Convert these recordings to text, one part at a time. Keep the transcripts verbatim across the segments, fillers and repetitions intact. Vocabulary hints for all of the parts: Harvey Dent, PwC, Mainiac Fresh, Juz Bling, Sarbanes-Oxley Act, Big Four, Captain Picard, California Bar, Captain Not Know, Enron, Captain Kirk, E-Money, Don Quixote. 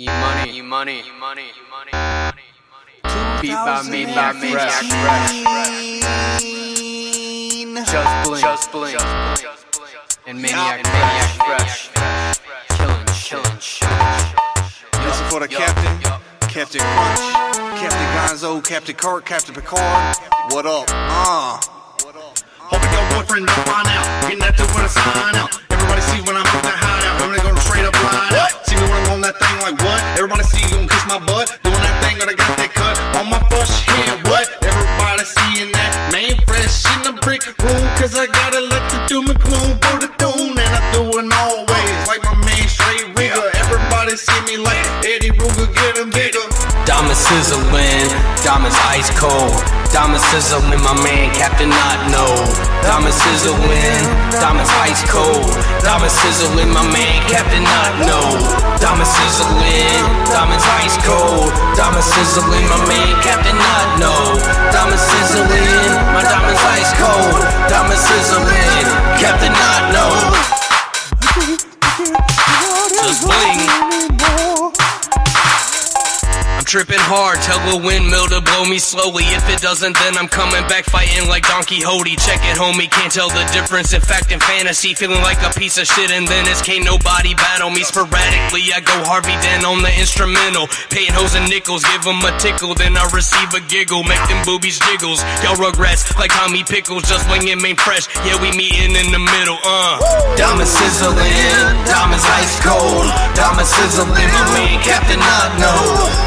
E-Money, E-Money, E-Money, E-Money, E-Money. Beat by me, by me, Just Blink, Just Blink, and Maniac, Maniac Fresh. Killing, killing, killing. Listen for the captain, Captain Crunch, Captain Gonzo, Captain Kirk, Captain Picard. What up? Uh. Hope you got one friend to find out. Getting that dude when I sign out. Everybody see when I'm up that high out. I'm gonna go straight up line out. See me when I'm on that thing like what? Everybody see you gonna kiss my butt. Doing that thing that I got that cut on my first hand. What? Everybody seeing that main fresh in the brick room. Cause I gotta let you do my gloom for the tune. And I do it always like my main straight rigger. Everybody see me like Eddie Ruger, get him bigger. Diamond sizzling, diamonds ice cold. Diamond sizzling, my man Captain Not Know. Diamond sizzling, diamonds ice cold. Diamond sizzling, my man Captain Not Know. Diamond sizzling, diamonds ice cold. Diamond sizzling, my man Captain Not Know. Diamond sizzling, my diamonds ice cold. Diamond sizzling, Captain Not Know. Just bling. Tripping hard, tell the windmill to blow me slowly. If it doesn't, then I'm coming back fighting like Don Quixote. Check it, homie, can't tell the difference in fact and fantasy. Feeling like a piece of shit, and then it's can't nobody battle me. Sporadically, I go Harvey Dent on the instrumental. Paying hoes and nickels, give them a tickle, then I receive a giggle. Make them boobies jiggles, y'all rugrats like Tommy Pickles. Just winging main fresh, yeah, we meeting in the middle, uh. Diamond sizzling, diamonds ice cold. Diamond sizzling, my man Captain Not Know.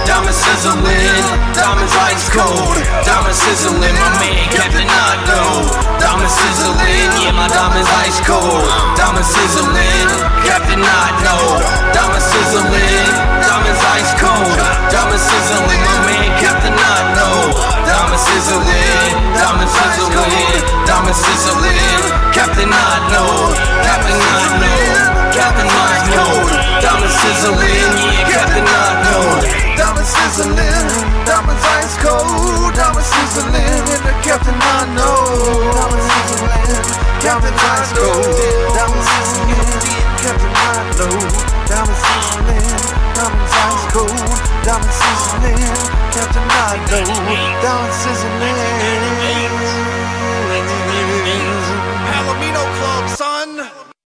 Diamond sizzling, diamonds ice cold. Diamond sizzling, my man Captain Not Know. Diamond sizzling, yeah, my diamonds ice cold. Diamond sizzling, Captain Not Know. Diamond sizzling, diamonds ice cold. Diamond sizzling, my man Captain Not Know. Diamond sizzling, diamond sizzling, diamond sizzling, Captain Not Know. Captain Not Know, Captain Not Know. Diamond sizzling, yeah, Captain Not Know. Diamond sizzling, diamonds ice cold. Diamond sizzling, with the Captain Not Know. Diamond sizzling, Captain Not Know. Diamond sizzling, Captain Not Know. Diamond sizzling, diamonds ice cold. Diamond sizzling, Captain Not Know. Diamond sizzling.